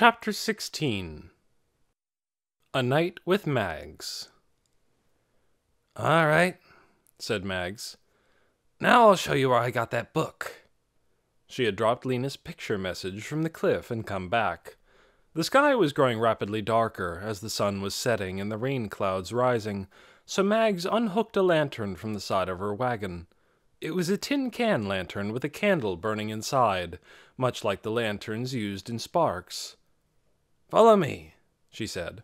Chapter 16 A Night with Mags. "All right," said Mags. "Now I'll show you where I got that book." She had dropped Lena's picture message from the cliff and come back. The sky was growing rapidly darker as the sun was setting and the rain clouds rising, so Mags unhooked a lantern from the side of her wagon. It was a tin can lantern with a candle burning inside, much like the lanterns used in Sparks. "Follow me," she said.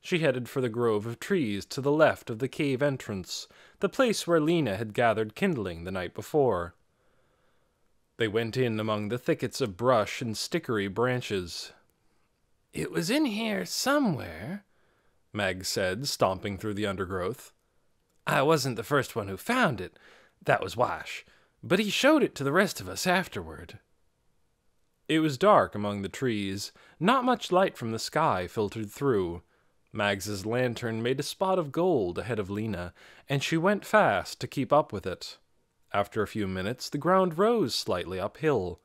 She headed for the grove of trees to the left of the cave entrance, the place where Lena had gathered kindling the night before. They went in among the thickets of brush and stickery branches. "It was in here somewhere," Mag said, stomping through the undergrowth. "I wasn't the first one who found it. That was Wash, but he showed it to the rest of us afterward." It was dark among the trees. Not much light from the sky filtered through. Mags's lantern made a spot of gold ahead of Lena, and she went fast to keep up with it. After a few minutes, the ground rose slightly uphill.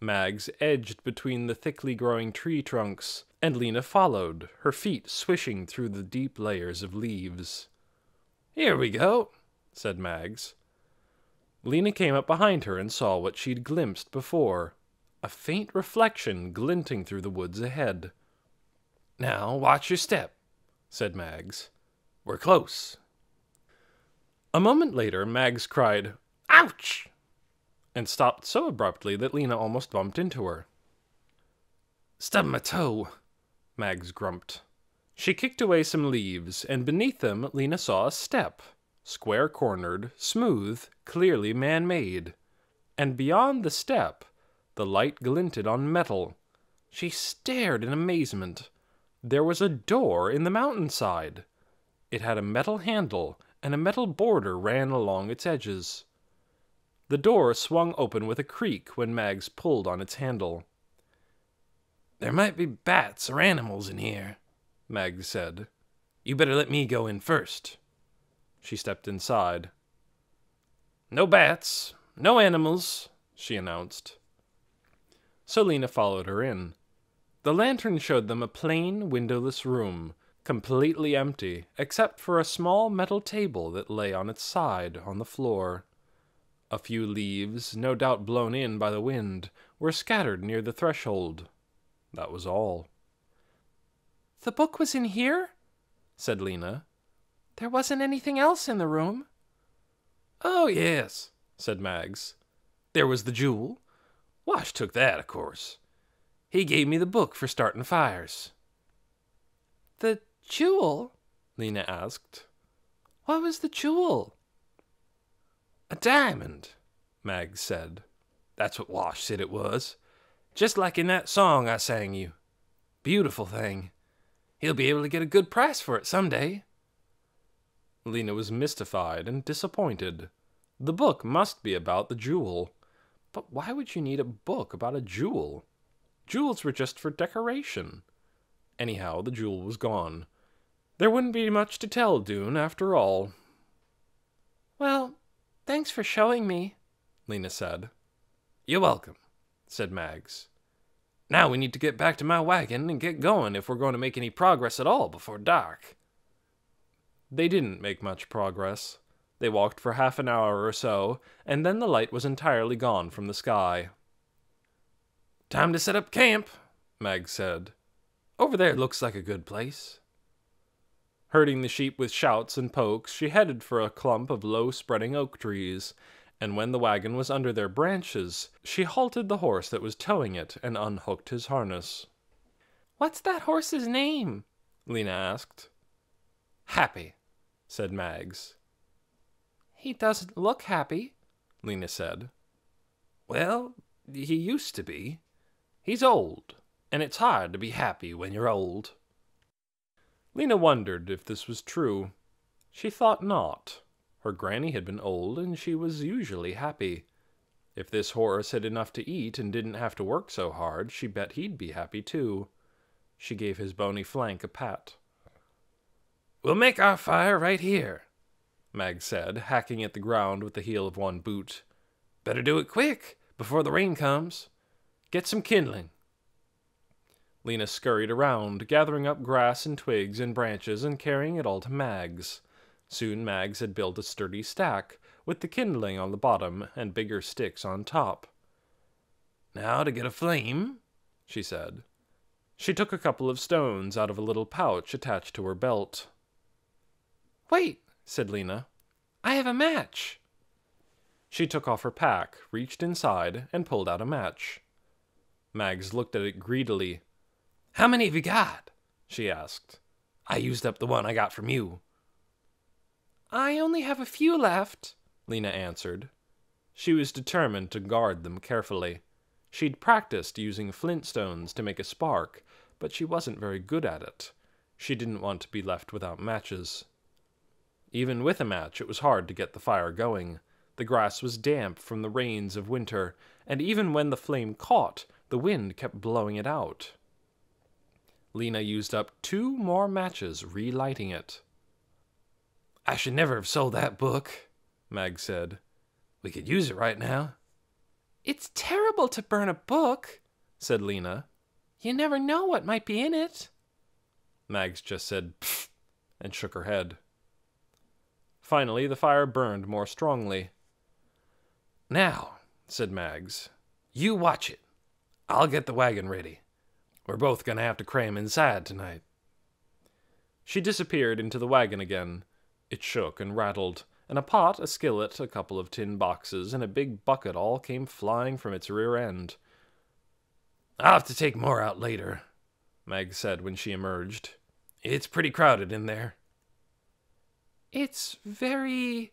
Mags edged between the thickly growing tree trunks, and Lena followed, her feet swishing through the deep layers of leaves. "Here we go," said Mags. Lena came up behind her and saw what she'd glimpsed before, a faint reflection glinting through the woods ahead. "Now watch your step," said Mags. "We're close." A moment later, Mags cried, "Ouch!" and stopped so abruptly that Lena almost bumped into her. "Stubbed my toe," Mags grumped. She kicked away some leaves, and beneath them Lena saw a step, square-cornered, smooth, clearly man-made. And beyond the step, the light glinted on metal. She stared in amazement. There was a door in the mountainside. It had a metal handle, and a metal border ran along its edges. The door swung open with a creak when Mags pulled on its handle. "There might be bats or animals in here," Mags said. "You better let me go in first." She stepped inside. "No bats, no animals," she announced. So Lena followed her in. The lantern showed them a plain, windowless room, completely empty, except for a small metal table that lay on its side on the floor. A few leaves, no doubt blown in by the wind, were scattered near the threshold. That was all. "The book was in here?" said Lena. "There wasn't anything else in the room." "Oh, yes," said Mags. "There was the jewel. Wash took that, of course. He gave me the book for starting fires." "The jewel?" Lena asked. "What was the jewel?" "A diamond," Mags said. "That's what Wash said it was. Just like in that song I sang you. Beautiful thing. He'll be able to get a good price for it someday." Lena was mystified and disappointed. The book must be about the jewel. But why would you need a book about a jewel? Jewels were just for decoration. Anyhow, the jewel was gone. There wouldn't be much to tell Dune after all. "Well, thanks for showing me," Lena said. "You're welcome," said Mags. "Now we need to get back to my wagon and get going if we're going to make any progress at all before dark." They didn't make much progress. They walked for half an hour or so, and then the light was entirely gone from the sky. "Time to set up camp," Mag said. "Over there looks like a good place." Herding the sheep with shouts and pokes, she headed for a clump of low-spreading oak trees, and when the wagon was under their branches, she halted the horse that was towing it and unhooked his harness. "What's that horse's name?" Lena asked. "Happy," said Mags. "He doesn't look happy," Lena said. "Well, he used to be. He's old, and it's hard to be happy when you're old." Lena wondered if this was true. She thought not. Her granny had been old, and she was usually happy. If this horse had enough to eat and didn't have to work so hard, she bet he'd be happy too. She gave his bony flank a pat. "We'll make our fire right here," Mag said, hacking at the ground with the heel of one boot. "Better do it quick, before the rain comes. Get some kindling." Lena scurried around, gathering up grass and twigs and branches and carrying it all to Mags. Soon Mags had built a sturdy stack, with the kindling on the bottom and bigger sticks on top. "Now to get a flame," she said. She took a couple of stones out of a little pouch attached to her belt. "Wait," said Lena. "I have a match." She took off her pack, reached inside, and pulled out a match. Mags looked at it greedily. "How many have you got?" she asked. "I used up the one I got from you." "I only have a few left," Lena answered. She was determined to guard them carefully. She'd practiced using flintstones to make a spark, but she wasn't very good at it. She didn't want to be left without matches. Even with a match, it was hard to get the fire going. The grass was damp from the rains of winter, and even when the flame caught, the wind kept blowing it out. Lena used up 2 more matches relighting it. "I should never have sold that book," Mag said. "We could use it right now." "It's terrible to burn a book," said Lena. "You never know what might be in it." Mags just said, "Pfft," and shook her head. Finally, the fire burned more strongly. "Now," said Mags, "you watch it. I'll get the wagon ready. We're both gonna have to cram inside tonight." She disappeared into the wagon again. It shook and rattled, and a pot, a skillet, a couple of tin boxes, and a big bucket all came flying from its rear end. "I'll have to take more out later," Mag said when she emerged. "It's pretty crowded in there." "It's very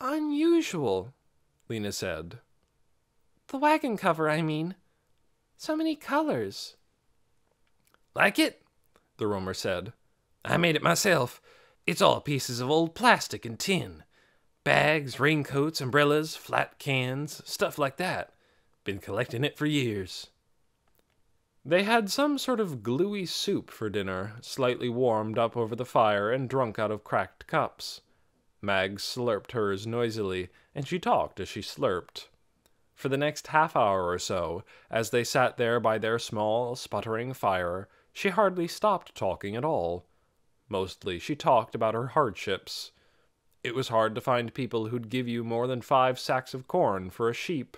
unusual," Lena said. "The wagon cover, I mean. So many colors." "Like it?" the roamer said. "I made it myself. It's all pieces of old plastic and tin. Bags, raincoats, umbrellas, flat cans, stuff like that. Been collecting it for years." They had some sort of gluey soup for dinner, slightly warmed up over the fire and drunk out of cracked cups. Mag slurped hers noisily, and she talked as she slurped. For the next half hour or so, as they sat there by their small, sputtering fire, she hardly stopped talking at all. Mostly, she talked about her hardships. It was hard to find people who'd give you more than 5 sacks of corn for a sheep.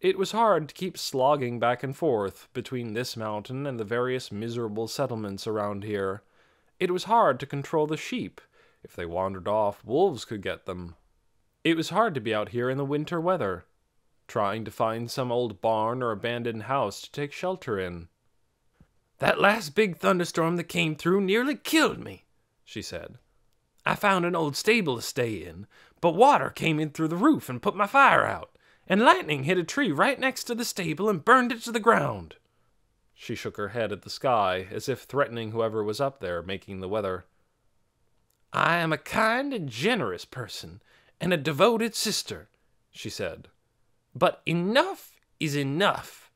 It was hard to keep slogging back and forth between this mountain and the various miserable settlements around here. It was hard to control the sheep. If they wandered off, wolves could get them. It was hard to be out here in the winter weather, trying to find some old barn or abandoned house to take shelter in. "That last big thunderstorm that came through nearly killed me," she said. "I found an old stable to stay in, but water came in through the roof and put my fire out, and lightning hit a tree right next to the stable and burned it to the ground." She shook her head at the sky, as if threatening whoever was up there making the weather. "I am a kind and generous person, and a devoted sister," she said. "But enough is enough."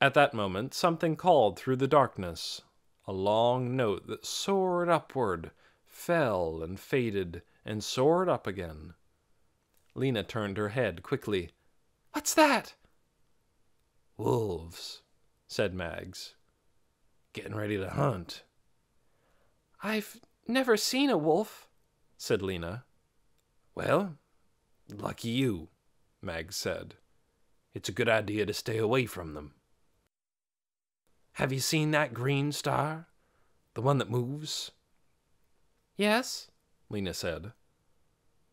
At that moment, something called through the darkness, a long note that soared upward, fell and faded, and soared up again. Lena turned her head quickly. "What's that?" "Wolves," said Mags. "Getting ready to hunt." "I've never seen a wolf," said Lena. "Well, lucky you," Mags said. "It's a good idea to stay away from them." "Have you seen that green star? The one that moves?" "Yes," Lena said.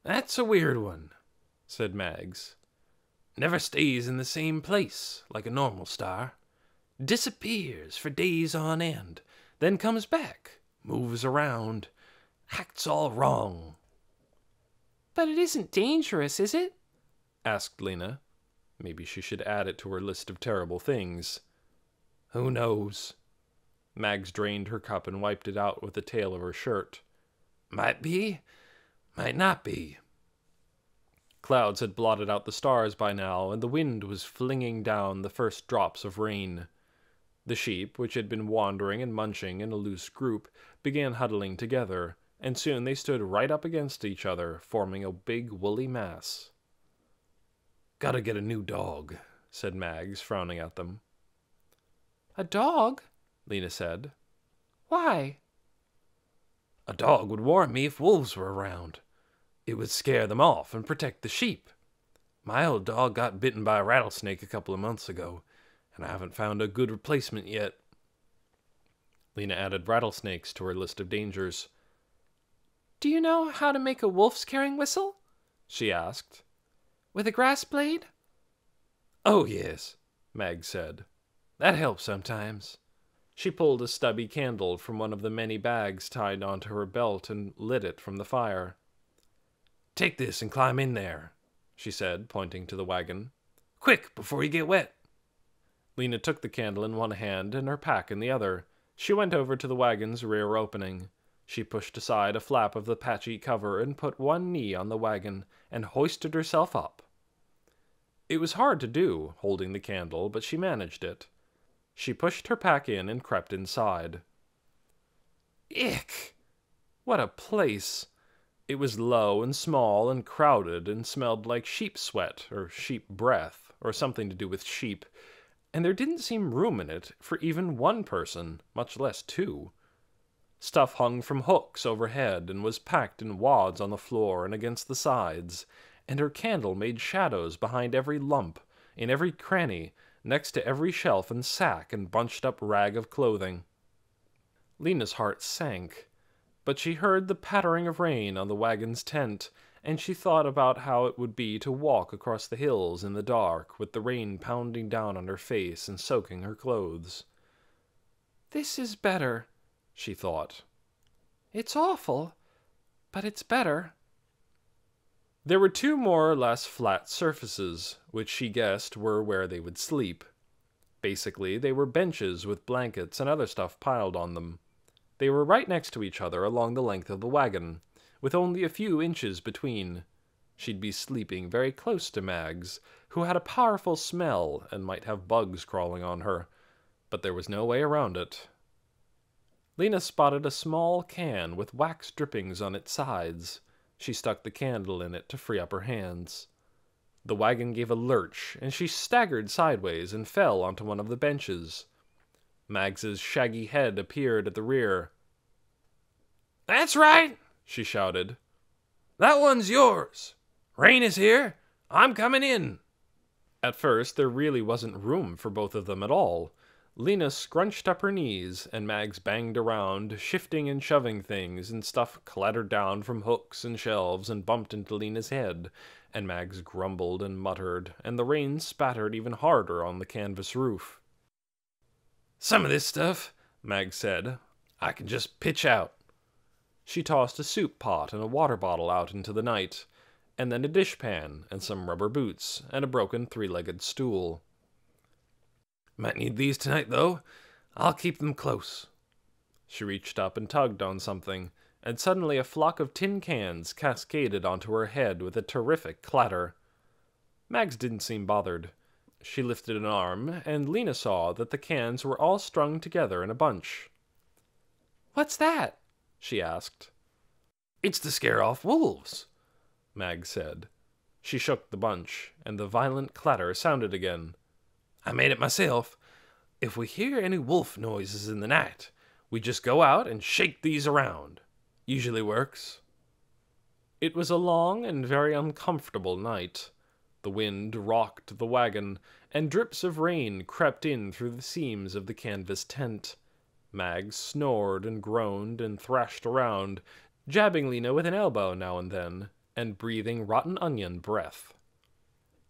"That's a weird one," said Mags. "Never stays in the same place like a normal star. Disappears for days on end, then comes back, moves around, acts all wrong." "But it isn't dangerous, is it?" asked Lena. Maybe she should add it to her list of terrible things. "Who knows?" Mags drained her cup and wiped it out with the tail of her shirt. "Might be, might not be." Clouds had blotted out the stars by now, and the wind was flinging down the first drops of rain. The sheep, which had been wandering and munching in a loose group, began huddling together, and soon they stood right up against each other, forming a big woolly mass. "Gotta get a new dog," said Mags, frowning at them. A dog? Lena said. Why? A dog would warn me if wolves were around. It would scare them off and protect the sheep. My old dog got bitten by a rattlesnake a couple of months ago, and I haven't found a good replacement yet. Lena added rattlesnakes to her list of dangers. Do you know how to make a wolf's carrying whistle? She asked. With a grass blade? Oh, yes, Mag said. That helps sometimes. She pulled a stubby candle from one of the many bags tied onto her belt and lit it from the fire. Take this and climb in there, she said, pointing to the wagon. Quick, before you get wet. Lena took the candle in one hand and her pack in the other. She went over to the wagon's rear opening. She pushed aside a flap of the patchy cover and put one knee on the wagon and hoisted herself up. It was hard to do, holding the candle, but she managed it. She pushed her pack in and crept inside. Ick! What a place! It was low and small and crowded and smelled like sheep sweat or sheep breath or something to do with sheep, and there didn't seem room in it for even one person, much less two. Stuff hung from hooks overhead and was packed in wads on the floor and against the sides, and her candle made shadows behind every lump, in every cranny, next to every shelf and sack and bunched-up rag of clothing. Lena's heart sank, but she heard the pattering of rain on the wagon's tent, and she thought about how it would be to walk across the hills in the dark with the rain pounding down on her face and soaking her clothes. This is better, she thought. It's awful, but it's better. There were two more or less flat surfaces, which she guessed were where they would sleep. Basically, they were benches with blankets and other stuff piled on them. They were right next to each other along the length of the wagon, with only a few inches between. She'd be sleeping very close to Mag's, who had a powerful smell and might have bugs crawling on her, but there was no way around it. Lena spotted a small can with wax drippings on its sides. She stuck the candle in it to free up her hands. The wagon gave a lurch, and she staggered sideways and fell onto one of the benches. Mags's shaggy head appeared at the rear. "That's right," she shouted. "That one's yours. Rain is here. I'm coming in." At first, there really wasn't room for both of them at all. Lena scrunched up her knees, and Mags banged around, shifting and shoving things, and stuff clattered down from hooks and shelves and bumped into Lena's head, and Mags grumbled and muttered, and the rain spattered even harder on the canvas roof. "Some of this stuff," Mags said, "I can just pitch out." She tossed a soup pot and a water bottle out into the night, and then a dishpan and some rubber boots and a broken three-legged stool. "Might need these tonight, though. I'll keep them close." She reached up and tugged on something, and suddenly a flock of tin cans cascaded onto her head with a terrific clatter. Mags didn't seem bothered. She lifted an arm, and Lena saw that the cans were all strung together in a bunch. "What's that?" she asked. "It's to scare off wolves," Mags said. She shook the bunch, and the violent clatter sounded again. "I made it myself. If we hear any wolf noises in the night, we just go out and shake these around. Usually works." It was a long and very uncomfortable night. The wind rocked the wagon, and drips of rain crept in through the seams of the canvas tent. Mag snored and groaned and thrashed around, jabbing Lena with an elbow now and then, and breathing rotten onion breath.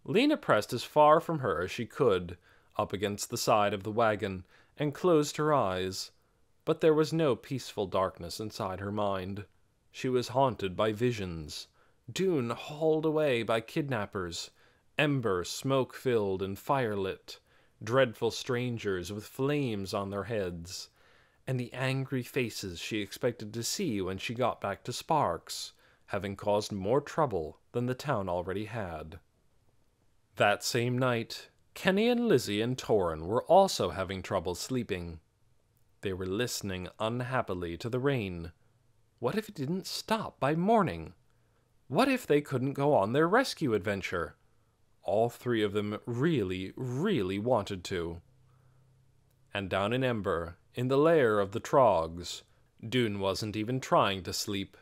Lena pressed as far from her as she could, up against the side of the wagon, and closed her eyes. But there was no peaceful darkness inside her mind. She was haunted by visions. Dune hauled away by kidnappers. Ember smoke-filled and firelit. Dreadful strangers with flames on their heads. And the angry faces she expected to see when she got back to Sparks, having caused more trouble than the town already had. That same night, Kenny and Lizzie and Torin were also having trouble sleeping. They were listening unhappily to the rain. What if it didn't stop by morning? What if they couldn't go on their rescue adventure? All three of them really wanted to. and down in Ember, in the lair of the Trogs, Dune wasn't even trying to sleep.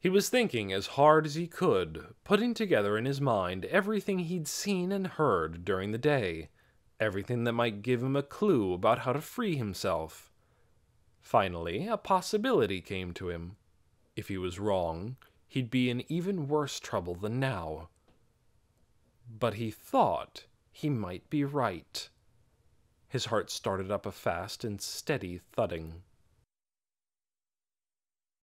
He was thinking as hard as he could, putting together in his mind everything he'd seen and heard during the day, everything that might give him a clue about how to free himself. Finally, a possibility came to him. If he was wrong, he'd be in even worse trouble than now. But he thought he might be right. His heart started up a fast and steady thudding.